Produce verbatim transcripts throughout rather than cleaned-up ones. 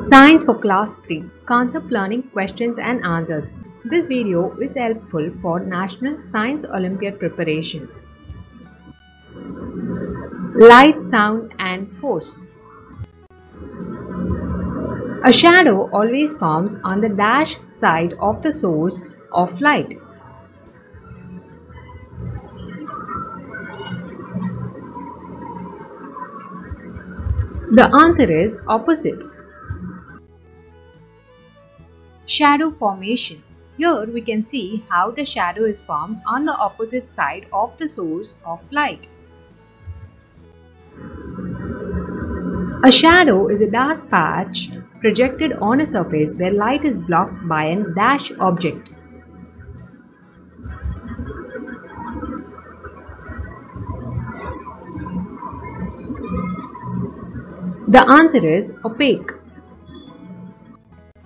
Science for Class three Concept Learning Questions and Answers. This video is helpful for National Science Olympiad preparation. Light, Sound and Force. A shadow always forms on the dash side of the source of light. The answer is opposite. Shadow formation. Here we can see how the shadow is formed on the opposite side of the source of light. A shadow is a dark patch projected on a surface where light is blocked by a dash object. The answer is opaque.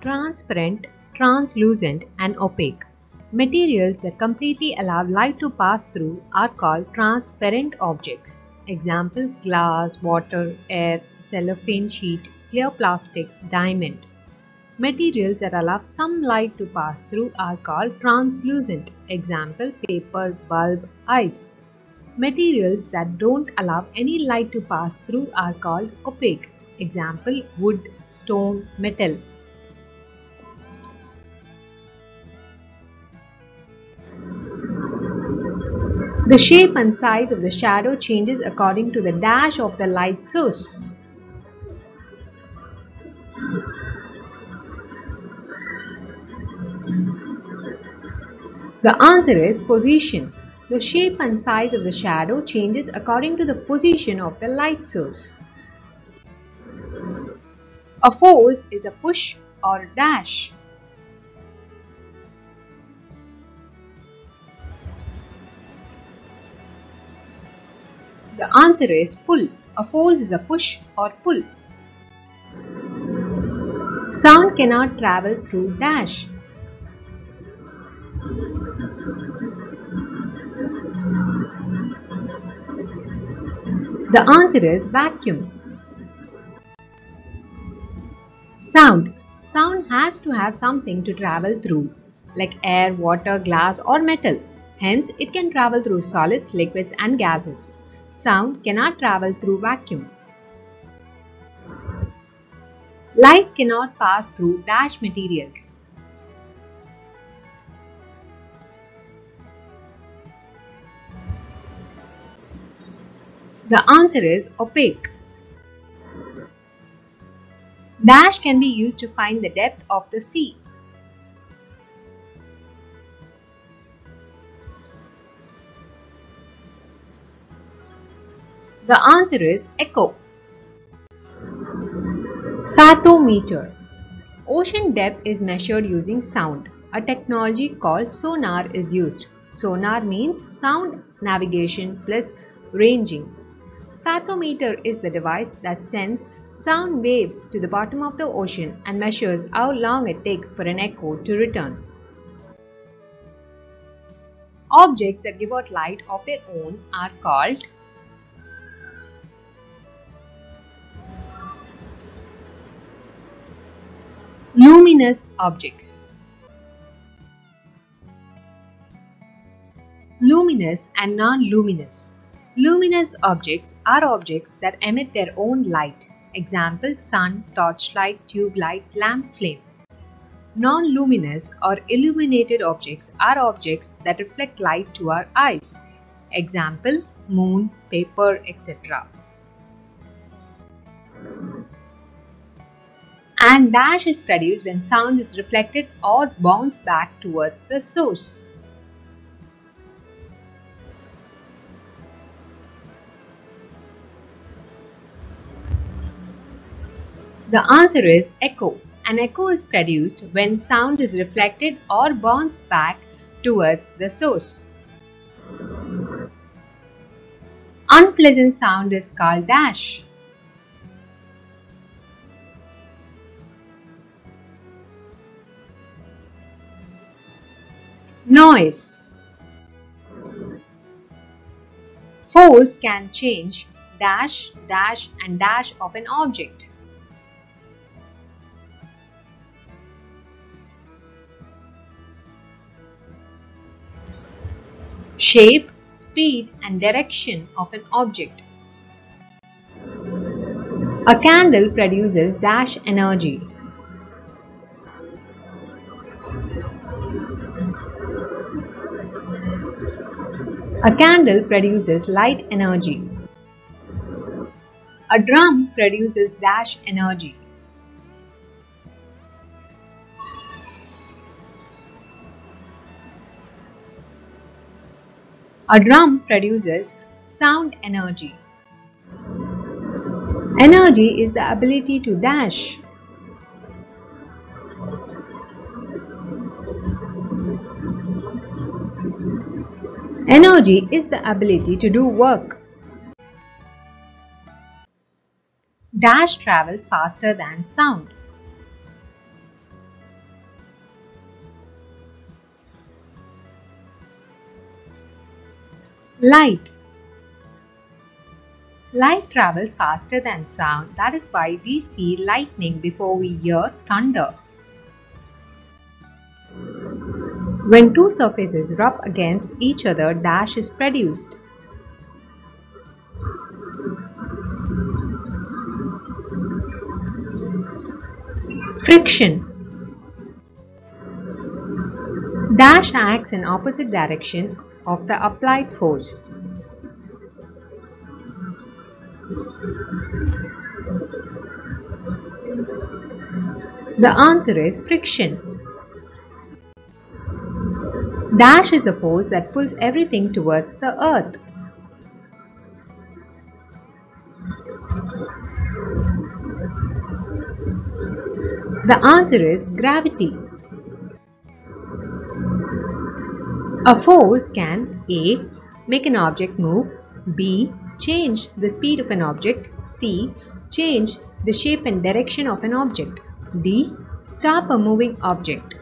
Transparent, translucent and opaque. Materials that completely allow light to pass through are called transparent objects. Example: glass, water, air, cellophane sheet, clear plastics, diamond. Materials that allow some light to pass through are called translucent. Example: paper, bulb, ice. Materials that don't allow any light to pass through are called opaque. Example: wood, stone, metal. The shape and size of the shadow changes according to the dash of the light source. The answer is position. The shape and size of the shadow changes according to the position of the light source. A force is a push or a dash. The answer is pull. A force is a push or pull. Sound cannot travel through dash. The answer is vacuum. Sound. Sound has to have something to travel through, like air, water, glass or metal. Hence, it can travel through solids, liquids and gases. Sound cannot travel through vacuum. Light cannot pass through dash materials. The answer is opaque. Dash can be used to find the depth of the sea. The answer is echo. Fathometer. Ocean depth is measured using sound. A technology called sonar is used. Sonar means sound navigation plus ranging. Fathometer is the device that sends sound waves to the bottom of the ocean and measures how long it takes for an echo to return. Objects that give out light of their own are called luminous objects. Luminous and non-luminous. Luminous objects are objects that emit their own light. Example: sun, torchlight, tube light, lamp flame. Non-luminous or illuminated objects are objects that reflect light to our eyes. Example: moon, paper, et cetera. And dash is produced when sound is reflected or bounced back towards the source. The answer is echo. An echo is produced when sound is reflected or bounced back towards the source. Unpleasant sound is called dash. Noise. Force can change dash, dash and dash of an object. shape, speed and direction of an object. A candle produces dash energy. A candle produces light energy. A drum produces dash energy. A drum produces sound energy. Energy is the ability to dash. Energy is the ability to do work. Dash travels faster than sound. Light. Light travels faster than sound. That is why we see lightning before we hear thunder. When two surfaces rub against each other, dash is produced. Friction. Dash acts in opposite direction of the applied force. The answer is friction. Dash is a force that pulls everything towards the earth. The answer is gravity. A force can A. Make an object move, B. Change the speed of an object, C. Change the shape and direction of an object, D. Stop a moving object.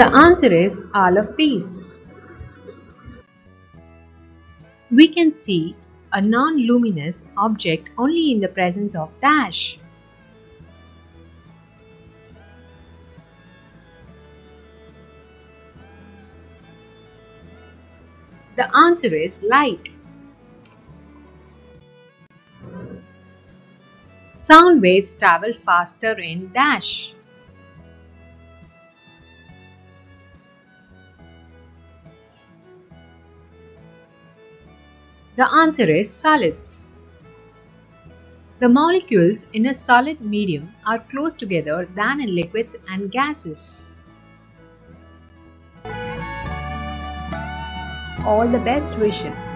The answer is all of these. We can see a non-luminous object only in the presence of dash. The answer is light. Sound waves travel faster in dash. The answer is solids. The molecules in a solid medium are closer together than in liquids and gases. All the best wishes.